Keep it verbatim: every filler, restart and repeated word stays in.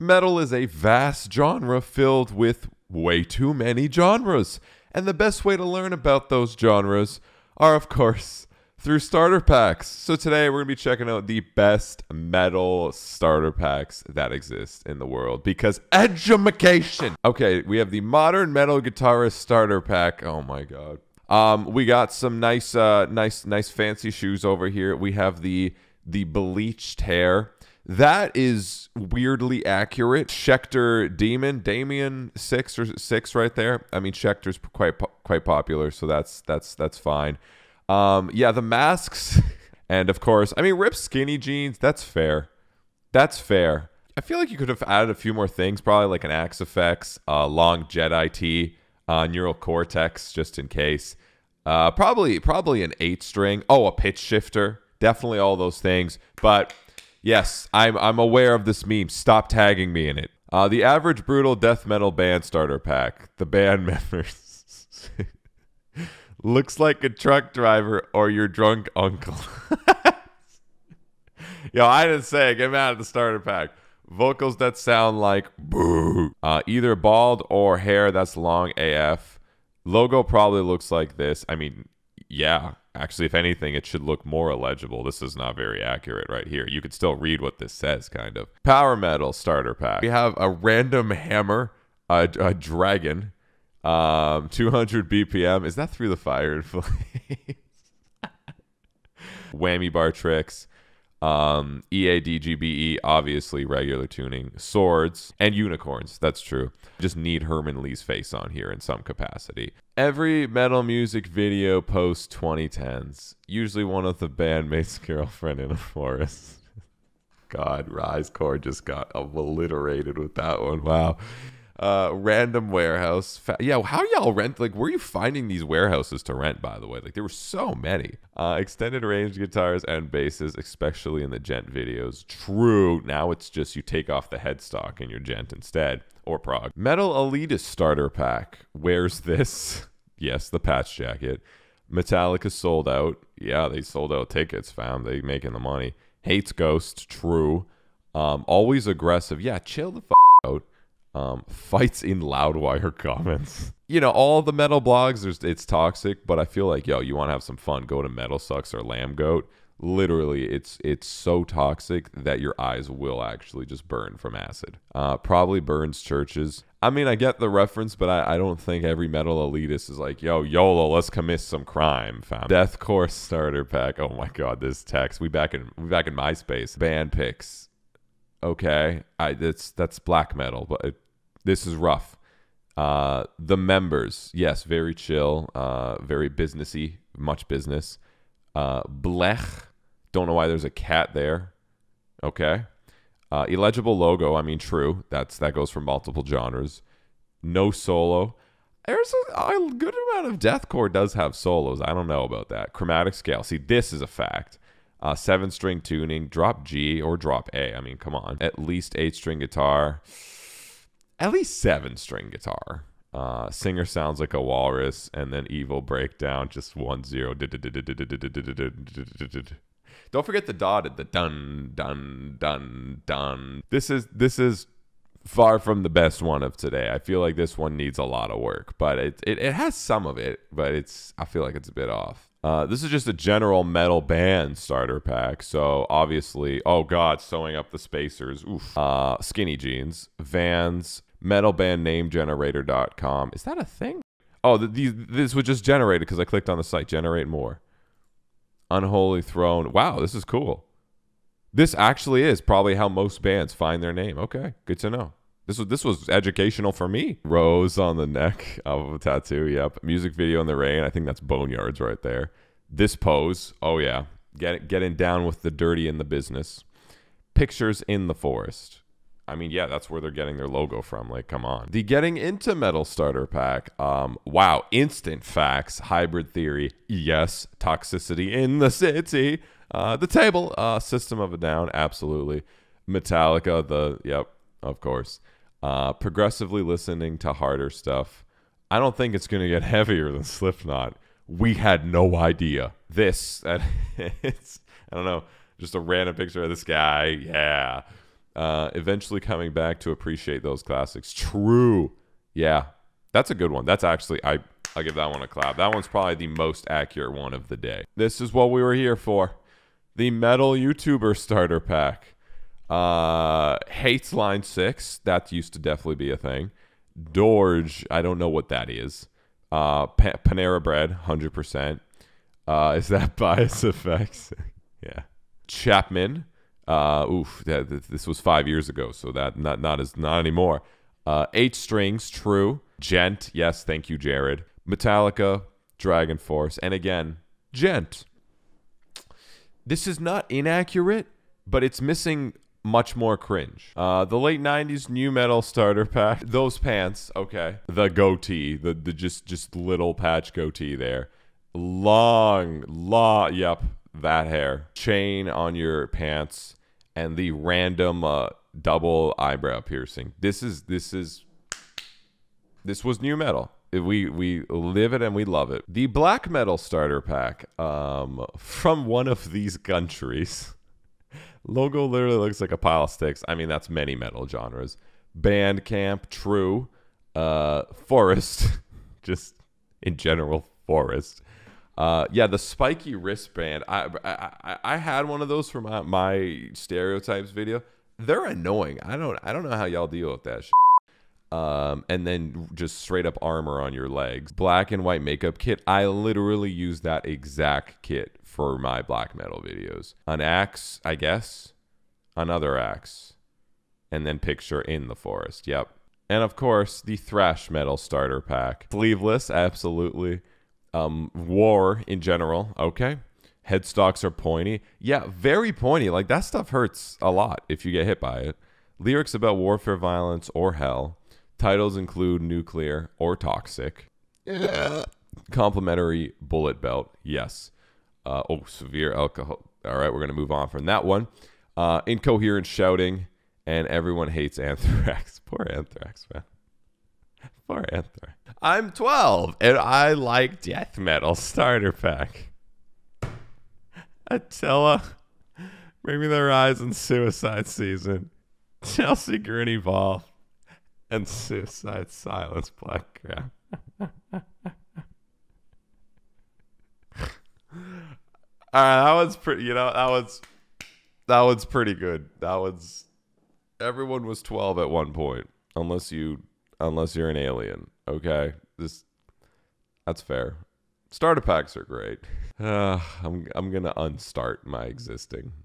Metal is a vast genre filled with way too many genres, and the best way to learn about those genres are, of course, through starter packs. So today we're going to be checking out the best metal starter packs that exist in the world, because edumacation! Okay, we have the Modern Metal Guitarist Starter Pack. Oh my god. Um, we got some nice, uh, nice, nice fancy shoes over here. We have the, the bleached hair. That is weirdly accurate. Schecter Damien, Damien six or six right there. I mean, Schecter's quite po quite popular, so that's that's that's fine. Um, yeah, the masks, and of course, I mean, ripped skinny jeans. That's fair. That's fair. I feel like you could have added a few more things, probably like an Axe F X, uh, long Jedi tee, uh, Neural Cortex, just in case. Uh, probably probably an eight string. Oh, a pitch shifter. Definitely all those things, but. Yes, I'm, I'm aware of this meme. Stop tagging me in it. Uh, the average brutal death metal band starter pack. The band members. Looks like a truck driver or your drunk uncle. Yo, I didn't say it. Get mad at the starter pack. Vocals that sound like boo. Uh, either bald or hair that's long A F. Logo probably looks like this. I mean, yeah. Actually, if anything, it should look more illegible. This is not very accurate right here. You could still read what this says, kind of. Power Metal Starter Pack. We have a random hammer, a, a dragon, um, two hundred B P M. Is that through the fire and flames? Whammy bar tricks. Um, E A D G B E, obviously regular tuning, swords, and unicorns, that's true. Just need Herman Lee's face on here in some capacity. Every metal music video post twenty tens, usually one of the bandmates' girlfriend in a forest. God, Risecore just got obliterated with that one, wow. Uh, random warehouse. Fa yeah, how y'all rent? Like, where are you finding these warehouses to rent, by the way? Like, there were so many. Uh, extended range guitars and basses, especially in the Djent videos. True. Now it's just you take off the headstock and you're Djent instead. Or prog. Metal Elitist Starter Pack. Where's this? Yes, the patch jacket. Metallica sold out. Yeah, they sold out tickets, fam. They making the money. Hates Ghost. True. Um, always aggressive. Yeah, chill the f*** out. Um, fights in Loudwire comments. You know, all the metal blogs, there's, it's toxic, but I feel like, yo, you want to have some fun, go to Metal Sucks or Lambgoat. Literally, it's it's so toxic that your eyes will actually just burn from acid. Uh, probably burns churches. I mean, I get the reference, but I, I don't think every metal elitist is like, yo, YOLO, let's commit some crime, fam. Deathcore Starter Pack. Oh my god, this text. We back in, we back in MySpace. Band picks. Okay, I, that's, that's black metal, but it, this is rough. Uh, the members, yes, very chill, uh, very businessy, much business. Uh, blech, don't know why there's a cat there. Okay, uh, illegible logo. I mean, true. That's that goes for multiple genres. No solo. There's a, a good amount of deathcore does have solos. I don't know about that. Chromatic scale. See, this is a fact. Uh, seven string tuning, drop G or drop A. I mean, come on. At least eight string guitar. At least seven string guitar. Uh, singer sounds like a walrus, and then evil breakdown, just one zero. Don't forget the dotted, the dun dun dun dun. This is this is far from the best one of today. I feel like this one needs a lot of work, but it it, it has some of it, but it's I feel like it's a bit off. Uh, this is just a general metal band starter pack, so obviously, oh god, sewing up the spacers, oof. Uh, skinny jeans, Vans, metal band name generator dot com. Is that a thing? Oh, the, these, this was just generated because I clicked on the site, generate more. Unholy Throne, wow, this is cool. This actually is probably how most bands find their name, okay, good to know. This was, this was educational for me. Rose on the neck of a tattoo, yep. Music video in the rain. I think that's Boneyards right there. This pose, oh yeah. Get, getting down with the dirty in the business. Pictures in the forest. I mean, yeah, that's where they're getting their logo from. Like, come on. The Getting Into Metal Starter Pack. Um, wow, instant facts. Hybrid Theory, yes. Toxicity in the city. Uh, the table, uh, System of a Down, absolutely. Metallica, the, yep, of course. Uh, progressively listening to harder stuff. I don't think it's going to get heavier than Slipknot. We had no idea. This, that, it's, I don't know, just a random picture of this guy. Yeah. uh, eventually coming back to appreciate those classics. True. Yeah, that's a good one. That's actually, I, I'll give that one a clap. That one's probably the most accurate one of the day. This is what we were here for. The Metal YouTuber Starter Pack. Uh, hates Line six. That used to definitely be a thing. Dorge, I don't know what that is. Uh, pa Panera Bread, one hundred percent. Uh, is that Bias F X? Yeah. Chapman. Uh, oof, that, this was five years ago, so that not not as not anymore. Uh, eight strings, true. Djent, yes, thank you, Jared. Metallica, Dragon Force, and again, Djent. This is not inaccurate, but it's missing much more cringe. Uh, the late nineties new metal starter pack. Those pants, okay. The goatee, the the just just little patch goatee there. Long, long, yep, that hair. Chain on your pants, and the random uh, double eyebrow piercing. This is this is this was new metal. We we live it and we love it. The black metal starter pack um, from one of these countries. Logo literally looks like a pile of sticks. I mean, that's many metal genres. Bandcamp, true. Uh, forest, just in general, forest. Uh, yeah, the spiky wristband. I, I I had one of those for my my stereotypes video. They're annoying. I don't I don't know how y'all deal with that shit. Um, and then just straight up armor on your legs. Black and white makeup kit. I literally use that exact kit for my black metal videos. An axe, I guess. Another axe. And then picture in the forest. Yep. And of course, the thrash metal starter pack. Sleeveless, absolutely. Um, war in general. Okay. Headstocks are pointy. Yeah, very pointy. Like, that stuff hurts a lot if you get hit by it. Lyrics about warfare, violence, or hell. Titles include nuclear or toxic. Complimentary bullet belt. Yes. Uh, oh, severe alcohol. All right, we're going to move on from that one. Uh, incoherent shouting, and everyone hates Anthrax. Poor Anthrax, man. Poor Anthrax. I'm twelve, and I like death metal starter pack. Attila, Bring Me The Horizon, Suicide Season, Chelsea Grin Evolve, and Suicide Silence, Black Craft. All right, that one's pretty, you know, that one's, that one's pretty good. That one's, everyone was twelve at one point, unless you, unless you're an alien, okay? This, that's fair. Starter packs are great. Uh, I'm, I'm going to unstart my existing.